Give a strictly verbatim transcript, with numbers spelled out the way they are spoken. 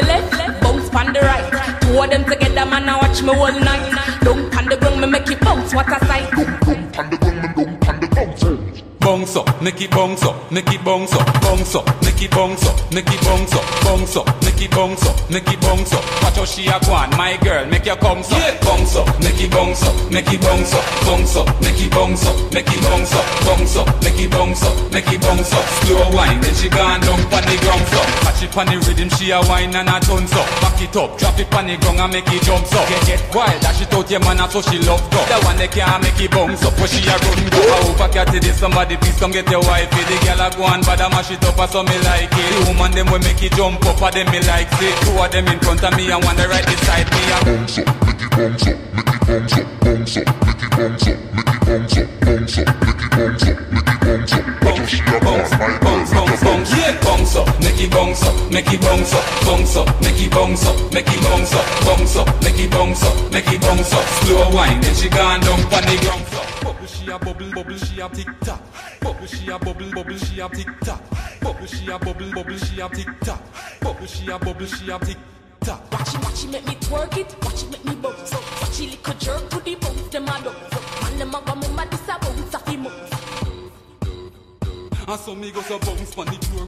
the left, bounce pan the right. Two of them together, man, I watch me all night. Don't pan the ground, me make it bounce, what a sight. Don't pan the ground, me don't pan the bounce. Bounce up, make it bounce up, make it bounce up, bounce up, make it bounce up, make it bounce up, bounce up, make it bounce up, make it bounce up. Watch how she a gwan, my girl, make your bounce up, bounce up, make it bounce up, make it bounce up, bounce up, make it bounce up, make it bounce up, bounce up, make it bounce up, make it bounce up. Slow wine, then she gone down pon the ground floor. Catch it pon the rhythm, she a wine and a turns up. Back it up, drop it pon the ground and make it jump up. Get get wild, dash it out your man, so she love go. The one that can't make it bounce up, but she a run go. I hope I catch it, somebody. Please come get your wife, the girl a go and bad a mash it up a so me like it. The woman them will make it jump up a them me like it. Two of them in front of me and one the right beside me. Bounce up, make it bounce up, make it bounce up, bounce up, make it bounce up, make it bounce up, bounce up, make it bounce up, make it bounce up. Bounce, bounce, bounce, bounce, bounce, yeah. Bounce up, make it bounce up, make it bounce up, bounce up, make it bounce up, make it bounce up, bounce up, make it bounce up, make it bounce up. Slow wine, then she gone down on the ground floor. Bubble she a bubble, bubble she a tick tock. Bubble she a bubble, bubble she a tick tock. Bubble she a bubble, bubble she a tick tock. Bubble she a bubble, she a tick tock. Watch it, watch it, make me twerk it. Watch it, make me bounce up. Watch it, lick a jerk to the bounce them a bounce up. Man them a go mumma, this a bounce a fi mumma. And so me go so bounce on the floor.